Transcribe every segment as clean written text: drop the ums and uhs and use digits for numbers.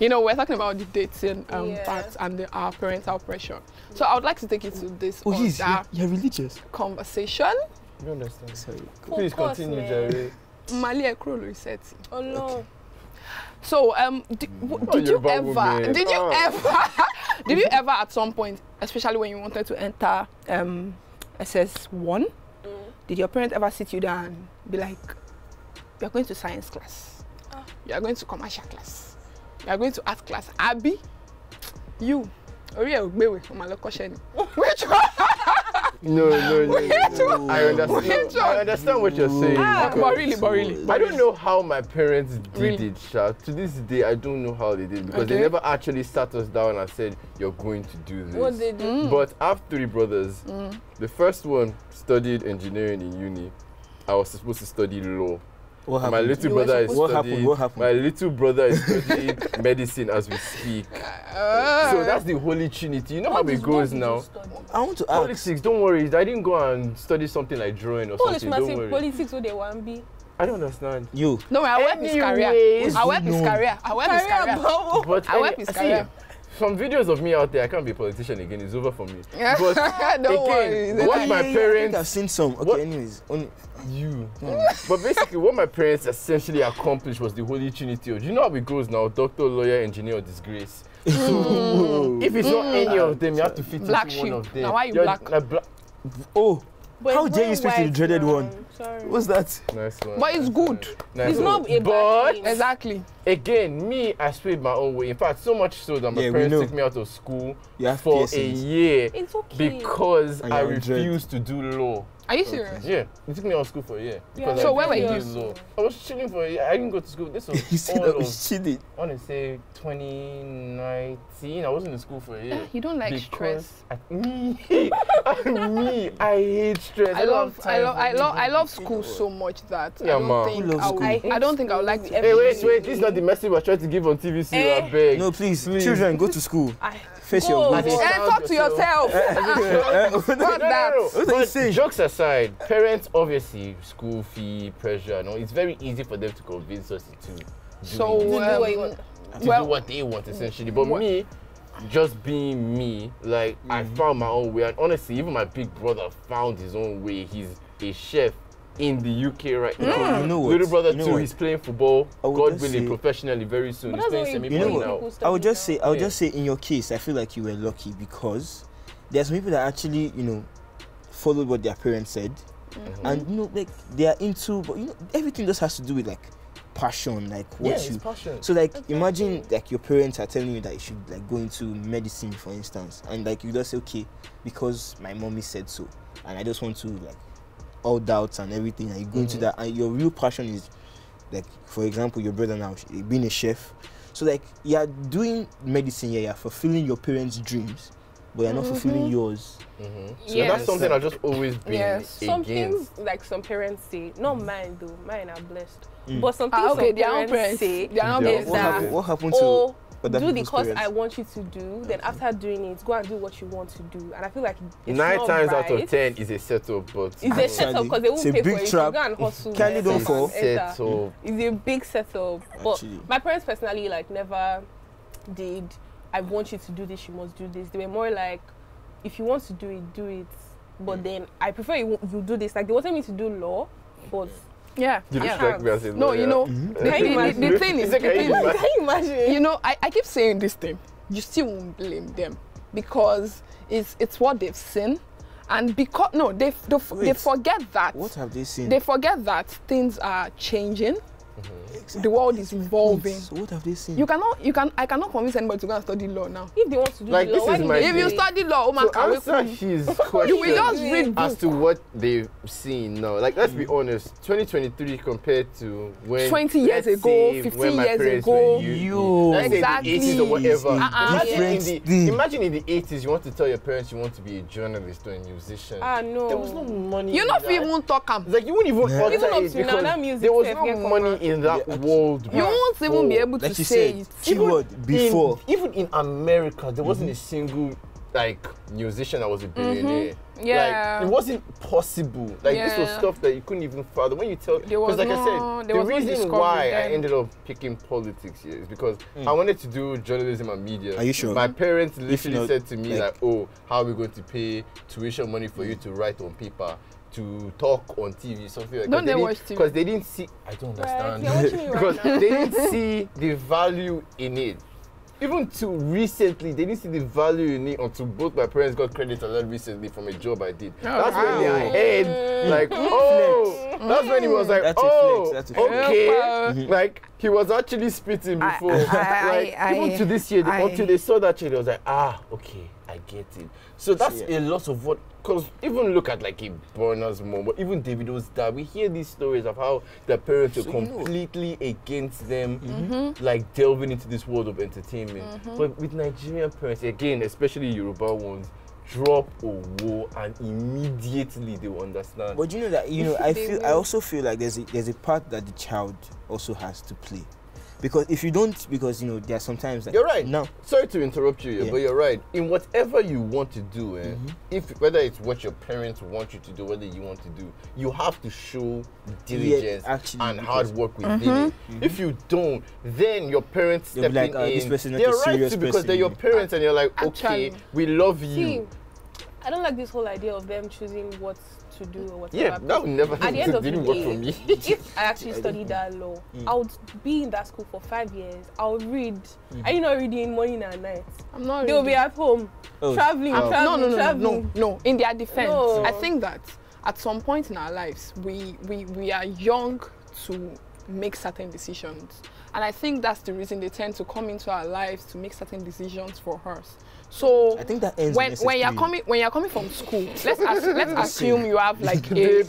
You know, we're talking about the dating part and the parental pressure. So I would like to take it to this you're religious conversation. I don't understand. Sorry. Please continue, Jerry. Mali Ekrolo Iseti. Oh no. Okay. So did you ever at some point, especially when you wanted to enter SS1, did your parents ever sit you down and be like, you're going to science class, you're going to commercial class, you're going to art class, Abi, you, which one? No. I understand what you're saying. But really. I don't know how my parents did it, Sha. To this day, I don't know how they did, because they never actually sat us down and said, you're going to do this. What they do? But I have 3 brothers. The first one studied engineering in uni. I was supposed to study law. My little brother is studying medicine as we speak. So that's the holy trinity. You know how it goes now. I want to ask. Politics, don't worry. I didn't go and study something like drawing or something. Don't worry. Politics, what they want to be. I don't understand. You. No, I work his career. I work his career. Some videos of me out there, I can't be a politician again. It's over for me. But again, what my parents... I've seen some. Okay, anyways. But basically, what my parents essentially accomplished was the holy trinity. Do you know how it goes now? Doctor, lawyer, engineer, disgrace. So if it's not any of them, you have to fit into one of them. Now why are you black? Oh. But how dare you speak to the dreaded one? Sorry. What's that? Nice one. But it's good. Nice it's not a bad thing. Again, me, I swayed my own way. In fact, so much so that my parents took me out of school for a year because I refused to do law. Are you serious? Yeah, they took me out of school for a year. So where were you? I was chilling for a year. I didn't go to school. This was all of, I want to say 2019. I wasn't in school for a year. You don't like stress. I hate stress. I love school so much that I don't think I would like to. Hey, wait. This is not the message we're trying to give on TVC. I beg. No, please, children, go to school. Face your goals. Talk to yourself. No. Jokes aside, parents obviously school fee pressure. No, it's very easy for them to convince us to do what they want essentially. But me, just being me, like I found my own way, and honestly, even my big brother found his own way. He's a chef in the UK right now. You know what? Little brother too, he's playing football. God willing, professionally very soon. He's playing semi-pro now. I would just say, in your case, I feel like you were lucky because there's people that actually, you know, followed what their parents said, and you know, like they are into, but you know, everything just has to do with like passion, like what you. Passion. So like, imagine like your parents are telling you that you should like go into medicine, for instance, and like you just say, okay, because my mommy said so, and I just want to like. All doubts and everything, and you go into that, and your real passion is, like, for example, your brother now being a chef. So like, you're doing medicine, you're fulfilling your parents' dreams, but you're not fulfilling yours. So that's something I've just always been against. Some things, like some parents say, not mine though, mine are blessed. But some things some parents say, do the course I want you to do, then after doing it, go and do what you want to do. And I feel like it's 9 times out of 10 is a setup, but it's a setup because they won't pay for it. Go and hustle. It's a big setup. But my parents personally like never did, I want you to do this, you must do this. They were more like, if you want to do it. But then I prefer you do this. Like they wanted me to do law, but the thing is, can you imagine? You know, I keep saying this thing. You still won't blame them because it's what they've seen, and because they forget that. What have they seen? They forget that things are changing. The world is evolving. So what have they seen? I cannot convince anybody to go and study law now. If they want to do like, law, if you study law, you will just read books. As to what they've seen now. Like, let's be honest, 2023 compared to when 20 years ago, 15 years ago, let's say the 80s or whatever. Imagine in the 80s, you want to tell your parents you want to be a journalist or a musician. There was no money. You're not even talking. Like, you wouldn't even there was no money in that world. You won't even be able to say it. Keyword before. Even in America, there wasn't a single like musician that was a billionaire. Mm-hmm. Yeah. Like, it wasn't possible. Like this was stuff that you couldn't even further. When you tell, because like I said, the reason why I ended up picking politics here is because I wanted to do journalism and media. Are you sure? My parents literally said to me like, oh, how are we going to pay tuition money for you to write on paper, to talk on TV, something like that? Don't they watch TV? Because they didn't see, I don't understand. Because they didn't see the value in it. Even to recently, they didn't see the value in it until both my parents got credit a lot recently from a job I did. Oh, that's when their head, like, oh, that's when he was like, that's okay. Like, he was actually spitting before. Even to this year, until they saw that shit, I was like, ah, okay, I get it. So that's a lot of what, because even look at like a Burna's mom, but even Davido's dad, we hear these stories of how their parents are completely against them, like delving into this world of entertainment. But with Nigerian parents, again, especially Yoruba ones, drop owo and immediately they will understand. But you know that, you know, I also feel like there's a part that the child also has to play. Because if you don't, because you know, there are sometimes like, you're right. No, sorry to interrupt you, but you're right. In whatever you want to do, whether it's what your parents want you to do, whether you want to do, you have to show diligence and hard work within it. If you don't, then your parents step like, in. This person they're right too, because they're your parents, and you're like, okay, we love you. See, I don't like this whole idea of them choosing what to do or whatever. Yeah, that would never didn't work for me. If I actually studied that law, I would be in that school for 5 years. I would read. Are you not reading morning and night? I'm not. They will be at home traveling. No. In their defense, I think that at some point in our lives, we are young to make certain decisions, and I think that's the reason they tend to come into our lives to make certain decisions for us. So I think that ends when you're coming from school, let's assume you have like a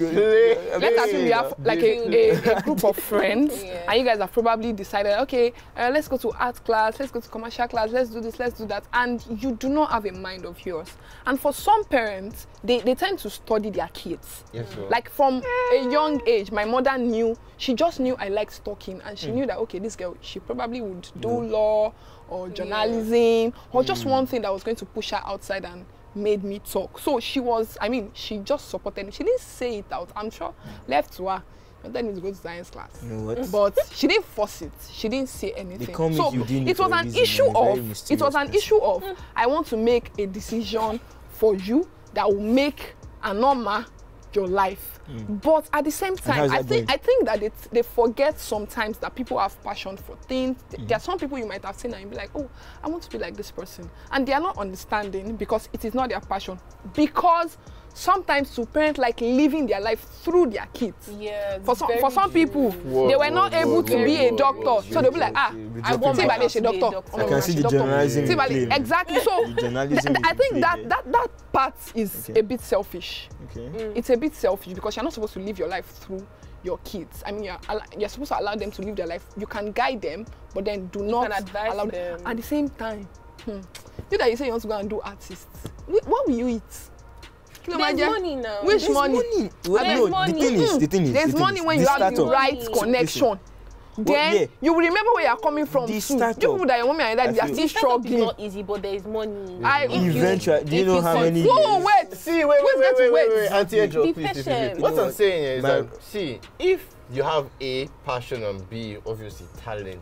group of friends, and you guys have probably decided, okay, let's go to art class, let's go to commercial class, let's do this, let's do that, and you do not have a mind of yours. And for some parents, they tend to study their kids, like from a young age. My mother knew, she just knew I liked talking, and she knew that okay, this girl, she probably would do law or journalism or just one thing that was going to push her outside and made me talk. So she was, I mean, she just supported me. She didn't say it out. I'm sure left to her, and then it goes to science class. You know what? But she didn't force it. She didn't say anything. So it was an issue of, I want to make a decision for you that will make a normal your life, but at the same time, I think that they forget sometimes that people have passion for things. There are some people you might have seen and be like, oh, I want to be like this person, and they are not understanding because it is not their passion. Because sometimes to parents like living their life through their kids. Yeah, for some people, they were not able to be a doctor, so they'll be like, ah, I want to be a doctor. I can see the journalism. Exactly. So I think that part is a bit selfish. It's a bit selfish because you're not supposed to live your life through your kids. I mean, you're supposed to allow them to live their life. You can guide them, but then do not allow them. At the same time, you that you say you want to go and do artists, what will you eat? There's money now. Which money? The thing is, there's money when you have the right connection. Then you will remember where you are coming from. The people that your mommy and dad, they are still struggling. It's not easy, but there is money. Eventually, do you know how many? No, wait. See, wait. Auntie, please. What I'm saying is that, see, if you have A, passion, and B, obviously talent,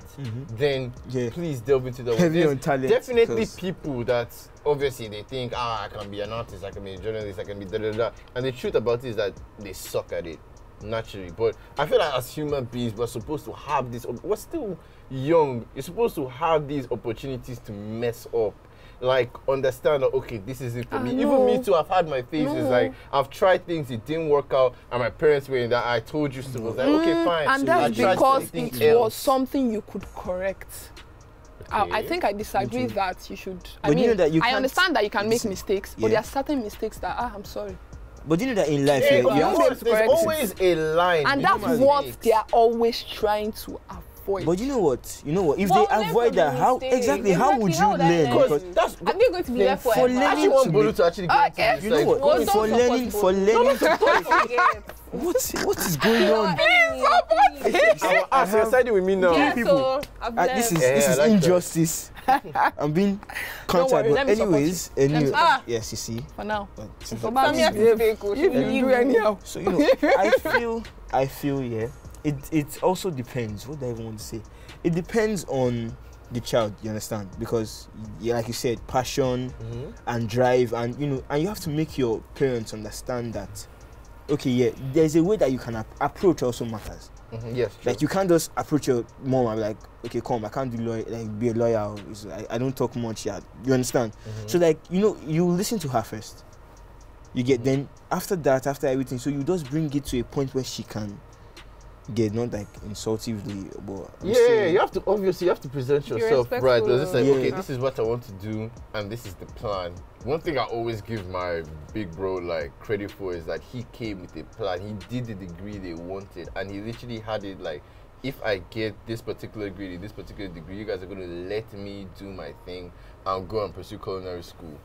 then please delve into the heavy on talent. Definitely people that obviously they think, ah, I can be an artist, I can be a journalist, I can be da-da-da. And the truth about it is that they suck at it, naturally. But I feel like as human beings, we're supposed to have this, we're still young, you're supposed to have these opportunities to mess up. Like, understand that, okay, this isn't for me. Even me too, I've had my things. It's like, I've tried things, it didn't work out, and my parents were in that, I told you so. I was like, okay, fine. And so that's because it was something you could correct. Okay. I think I disagree that you should, I understand that you can make mistakes, but there are certain mistakes that, I'm sorry. But you know that in life, there's always a line. And that's what they are always trying to avoid. But you know what? If they avoid that, how would you learn? Because I'm not going to be there forever. I want Bolu to actually get into this. You know what? For learning, what is going on? Please support him. us, you're siding with me now. Yeah, people. So this is like injustice. I'm being contradicted. Anyways. Yes, you see. For now. If you do anyhow. So, you know, I feel, yeah, it also depends. What do I even want to say? It depends on the child, you understand? Because, yeah, like you said, passion and drive, and, you know, and you have to make your parents understand that, okay, yeah, there's a way that you can approach also matters. Yes. Like, you can't just approach your mom and be like, okay, come, I can't do be a lawyer. I don't talk much, yeah. You understand? So, like, you know, you listen to her first. You get then, after that, after everything, so you just bring it to a point where she can get, not like insultively, but you have to, obviously, you have to present yourself right. It's like, okay, this is what I want to do, and this is the plan. One thing I always give my big bro like credit for is that he came with a plan. He did the degree they wanted, and he literally had it like, if I get this particular degree, you guys are going to let me do my thing and go and pursue culinary school.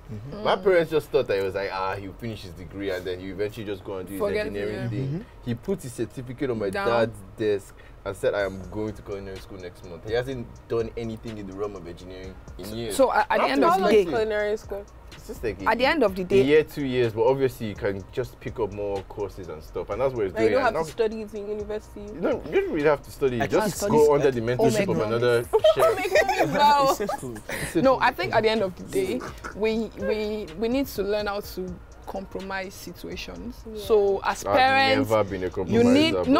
My parents just thought that it was like, he'll finish his degree and then he eventually just go and do his engineering thing. He put his certificate on my dad's desk and said, I am going to culinary school next month. He hasn't done anything in the realm of engineering in years. So at the end of the day, culinary school. Like at the end of the day, year, 2 years, but obviously you can just pick up more courses and stuff, and that's what it's doing. You don't have to study it in university. You don't really have to study. You just go under the mentorship of another chef. No, I think at the end of the day, we need to learn how to compromise situations. So as parents, I've never been a compromiser, you need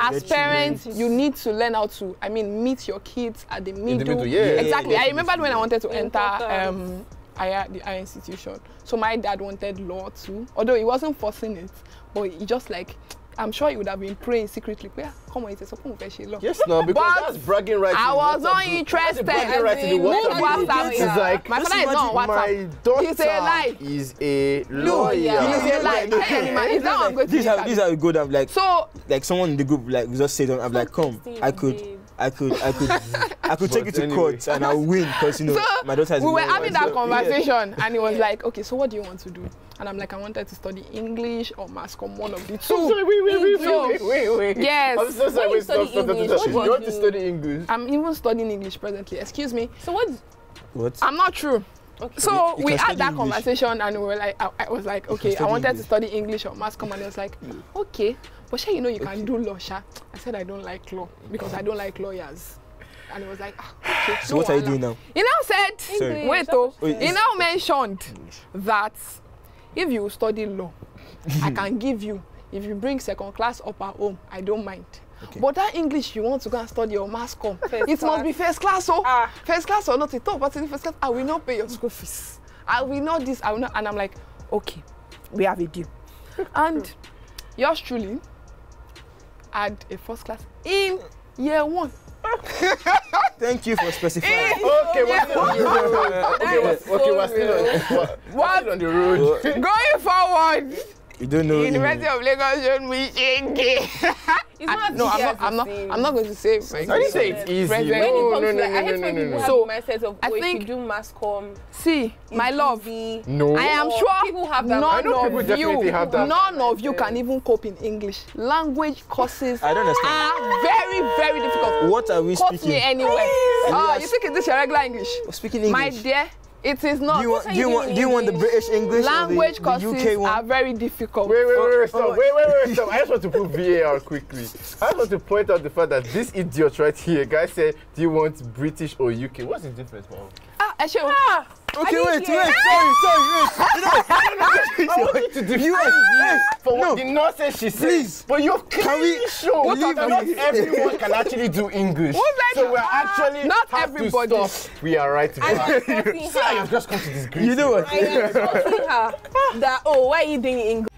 as parents, you need to learn how to, I mean, meet your kids at the middle. Exactly. I remembered when I wanted to enter the institution. So my dad wanted law too, although he wasn't forcing it, but he just like, I'm sure he would have been praying secretly. Yeah, come on, it's a confession. Yes, no, because that's bragging rights. I was not interested. My father is not WhatsApp. My daughter is a lawyer. These are good. I'm like, so, like someone in the group, like we just said, I'm like, come, I could take it to court and I'll win because, you know, my daughter is. We were having that conversation and he was like, okay, so what do you want to do? And I'm like, I wanted to study English or mass com, one of the two. Wait. Yes. I'm so sorry. You want to study English? I'm even studying English presently. Excuse me. So what? I'm not true. Okay. So we had that conversation and we were like, I was like, okay, I wanted to study English or mass com, and I was like, okay, but sure, you know, you can do law, sha. I said I don't like law because I don't like lawyers. And he was like, okay, so what are you doing now? He now said, wait, though. He now mentioned that if you study law, I can give you. If you bring second class up at home, I don't mind. Okay. But that English you want to go and study your mass com, it must be first class, so first class or not at all, but first class, I will not pay your school fees. I will not this, I will not. And I'm like, okay, we have a deal. And yours truly had a first class in year 1. Thank you for specifying. Okay, we're still on the road. Going forward, you don't know. University of Lagos showed me again. I'm not going to say. I didn't say it's easy. No. I think do mass com. See, my love. No. I am sure people have that. None of you can even cope in English. Language courses are very, very difficult. What are we speaking? Cope me anywhere. Oh, you think this your regular English? Speaking English, my dear. It is not. Do you want the British English? Language courses are very difficult. Wait, stop. I just want to put VAR quickly. I just want to point out the fact that this idiot right here, guy said, do you want British or UK? What's the difference, man? Okay, wait, sorry. I want you to for what the nonsense she says. But you're clearly shown that not everyone can actually do English. So we're actually not everybody. We are right. I have just come to this. You know what? I am talking her that, oh, why are you doing English?